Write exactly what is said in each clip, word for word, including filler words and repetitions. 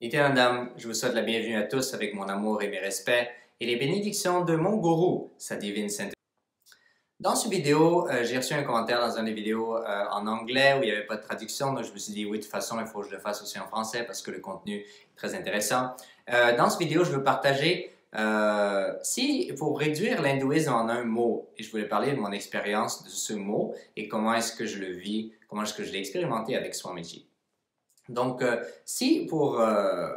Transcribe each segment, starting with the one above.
Nithyanandam, je vous souhaite la bienvenue à tous avec mon amour et mes respects et les bénédictions de mon gourou, sa divine sainteté. Dans cette vidéo, euh, j'ai reçu un commentaire dans une des vidéos euh, en anglais où il n'y avait pas de traduction, donc je me suis dit oui, de toute façon, il faut que je le fasse aussi en français parce que le contenu est très intéressant. Euh, dans cette vidéo, je veux partager euh, si pour réduire l'hindouisme en un mot, et je voulais parler de mon expérience de ce mot et comment est-ce que je le vis, comment est-ce que je l'ai expérimenté avec Swamiji. Donc, euh, si pour euh,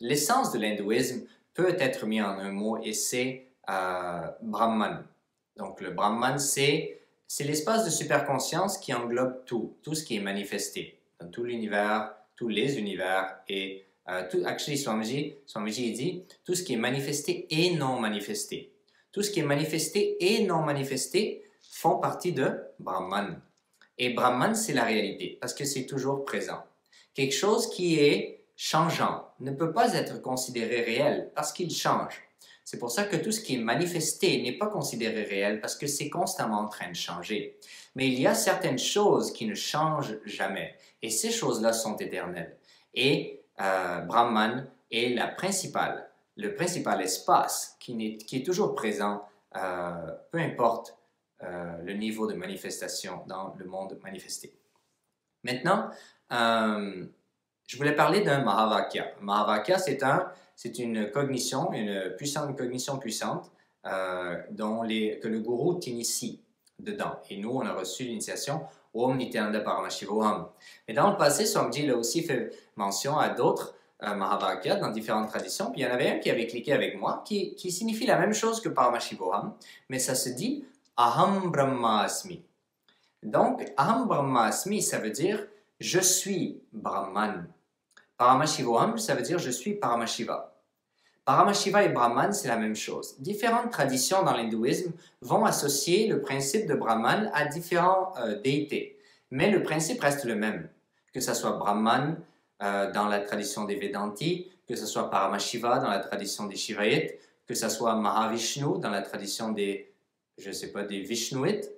l'essence de l'hindouisme peut être mis en un mot et c'est euh, Brahman. Donc, le Brahman, c'est l'espace de superconscience qui englobe tout, tout ce qui est manifesté. Donc, tout l'univers, tous les univers et euh, tout, actually, Swamiji, Swamiji dit tout ce qui est manifesté et non manifesté. Tout ce qui est manifesté et non manifesté font partie de Brahman. Et Brahman, c'est la réalité parce que c'est toujours présent. Quelque chose qui est changeant ne peut pas être considéré réel parce qu'il change. C'est pour ça que tout ce qui est manifesté n'est pas considéré réel parce que c'est constamment en train de changer. Mais il y a certaines choses qui ne changent jamais et ces choses-là sont éternelles. Et euh, Brahman est la principale, le principal espace qui est, qui est toujours présent, euh, peu importe euh, le niveau de manifestation dans le monde manifesté. Maintenant, euh, je voulais parler d'un Mahavakya. Mahavakya, c'est un... C'est une cognition, une, puissante, une cognition puissante euh, dont les, que le gourou t'initie dedans. Et nous, on a reçu l'initiation Om Nithyananda Paramashivoham. Mais dans le passé, Swamiji il a aussi fait mention à d'autres euh, Mahavakya dans différentes traditions. Puis il y en avait un qui avait cliqué avec moi, qui, qui signifie la même chose que Paramashivoham, mais ça se dit Aham Brahma Asmi. Donc, Aham Brahma Asmi, ça veut dire je suis Brahman. Paramashivoham, ça veut dire « je suis Paramashiva ». Paramashiva et Brahman, c'est la même chose. Différentes traditions dans l'hindouisme vont associer le principe de Brahman à différentes euh, déités, mais le principe reste le même, que ce soit Brahman euh, dans la tradition des Vedantis, que ce soit Paramashiva dans la tradition des Shivaïtes, que ce soit Mahavishnu dans la tradition des, je sais pas, des Vishnuites,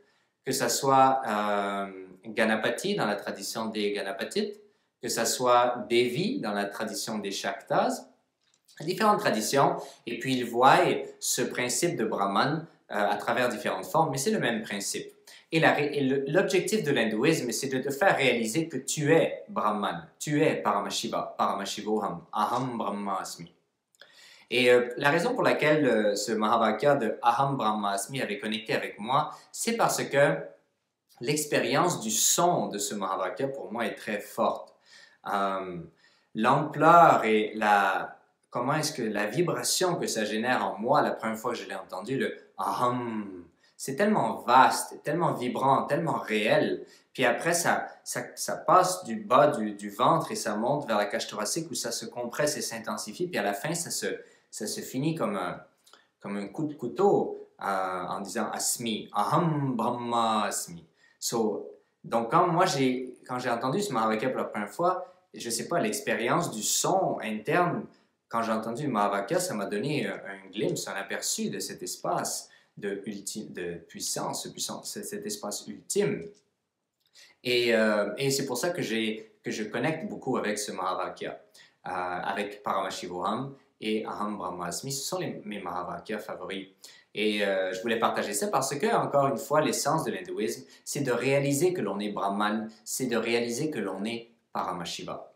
que ce soit euh, Ganapati dans la tradition des Ganapatites, que ça soit Devi dans la tradition des Shaktas, différentes traditions, et puis ils voient ce principe de Brahman euh, à travers différentes formes, mais c'est le même principe. Et l'objectif de l'hindouisme, c'est de te faire réaliser que tu es Brahman, tu es Paramashiva, Paramashivoham, Aham Brahma Asmi. Et euh, la raison pour laquelle euh, ce Mahavakya de Aham Brahma Asmi avait connecté avec moi, c'est parce que l'expérience du son de ce Mahavakya pour moi est très forte. Euh, l'ampleur et la, comment est-ce que la vibration que ça génère en moi la première fois que je l'ai entendu, le aham, c'est tellement vaste, tellement vibrant, tellement réel. Puis après, ça, ça, ça passe du bas du, du ventre et ça monte vers la cage thoracique où ça se compresse et s'intensifie. Puis à la fin, ça se, ça se finit comme un, comme un coup de couteau euh, en disant asmi, aham brahma asmi. So, donc quand moi j'ai Quand j'ai entendu ce Mahavakya pour la première fois, je ne sais pas, l'expérience du son interne, quand j'ai entendu le Mahavakya, ça m'a donné un, un glimpse, un aperçu de cet espace de, ultime, de puissance, puissance, cet espace ultime. Et, euh, et c'est pour ça que, que je connecte beaucoup avec ce Mahavakya, euh, avec Paramashivoham et Aham Brahma Asmi. Ce sont les, mes Mahavakya favoris. Et euh, je voulais partager ça parce que, encore une fois, l'essence de l'hindouisme, c'est de réaliser que l'on est Brahman, c'est de réaliser que l'on est Paramashiva.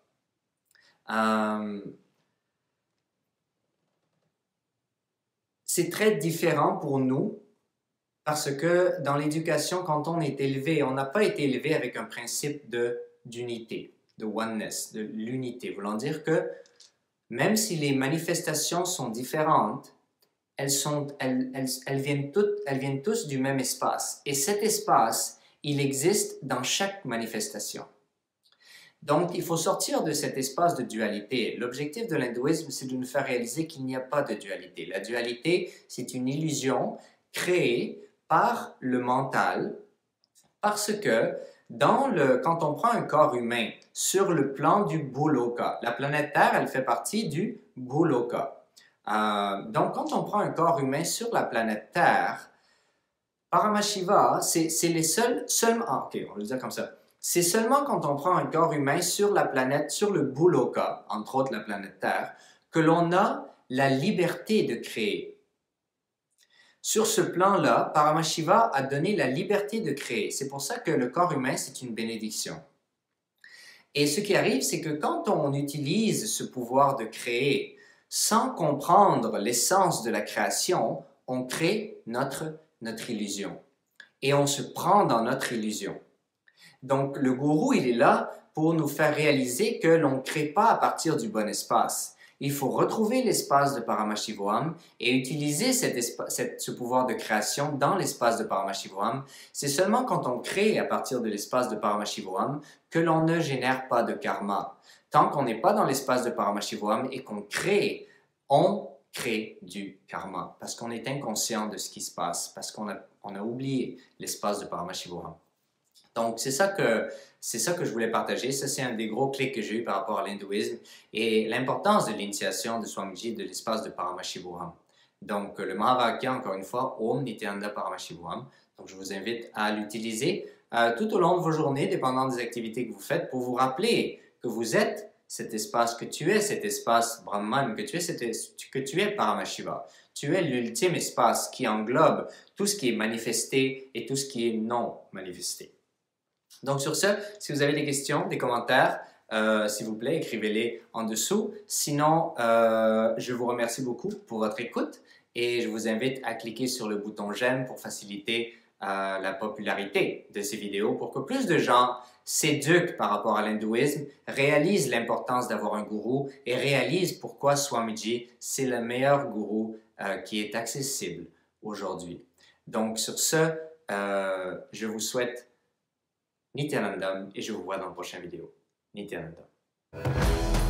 Euh... C'est très différent pour nous parce que dans l'éducation, quand on est élevé, on n'a pas été élevé avec un principe d'unité, de, de oneness, de l'unité, voulant dire que même si les manifestations sont différentes, Elles, sont, elles, elles, elles, viennent toutes, elles viennent tous du même espace. Et cet espace, il existe dans chaque manifestation. Donc, il faut sortir de cet espace de dualité. L'objectif de l'hindouisme, c'est de nous faire réaliser qu'il n'y a pas de dualité. La dualité, c'est une illusion créée par le mental, parce que dans le, quand on prend un corps humain sur le plan du Bhuloka, la planète Terre, elle fait partie du Bhuloka. Euh, donc, quand on prend un corps humain sur la planète Terre, Paramashiva, c'est les seuls, seulement, ok, on va le dire comme ça, C'est seulement quand on prend un corps humain sur la planète, sur le Bhuloka, entre autres la planète Terre, que l'on a la liberté de créer. Sur ce plan-là, Paramashiva a donné la liberté de créer. C'est pour ça que le corps humain, c'est une bénédiction. Et ce qui arrive, c'est que quand on utilise ce pouvoir de créer, sans comprendre l'essence de la création, on crée notre, notre illusion. Et on se prend dans notre illusion. Donc, le gourou, il est là pour nous faire réaliser que l'on ne crée pas à partir du bon espace. Il faut retrouver l'espace de Paramashivoham et utiliser cet cet, ce pouvoir de création dans l'espace de Paramashivoham. C'est seulement quand on crée à partir de l'espace de Paramashivoham que l'on ne génère pas de karma. Tant qu'on n'est pas dans l'espace de Paramashivoham et qu'on crée, on crée du karma parce qu'on est inconscient de ce qui se passe, parce qu'on a, on a oublié l'espace de Paramashivoham. Donc, c'est ça, ça que je voulais partager. Ça, c'est un des gros clics que j'ai eu par rapport à l'hindouisme et l'importance de l'initiation de Swamiji de l'espace de Paramashivoham. Donc, le Mahavakya, encore une fois, Om Nithyananda Paramashivoham. Donc, je vous invite à l'utiliser euh, tout au long de vos journées, dépendant des activités que vous faites, pour vous rappeler que vous êtes cet espace, que tu es cet espace Brahman, que tu es, cet es que tu es Paramashiva. Tu es l'ultime espace qui englobe tout ce qui est manifesté et tout ce qui est non manifesté. Donc sur ce, si vous avez des questions, des commentaires, euh, s'il vous plaît, écrivez-les en dessous. Sinon, euh, je vous remercie beaucoup pour votre écoute et je vous invite à cliquer sur le bouton j'aime pour faciliter euh, la popularité de ces vidéos pour que plus de gens s'éduquent par rapport à l'hindouisme, réalisent l'importance d'avoir un gourou et réalisent pourquoi Swamiji, c'est le meilleur gourou euh, qui est accessible aujourd'hui. Donc sur ce, euh, je vous souhaite Nithyanandam et je vous vois dans la prochaine vidéo. Nithyanandam.